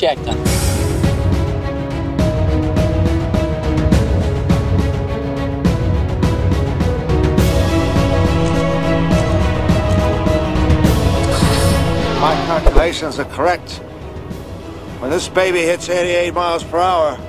gerçekten. My calculations are correct. When this baby hits 88 miles per hour,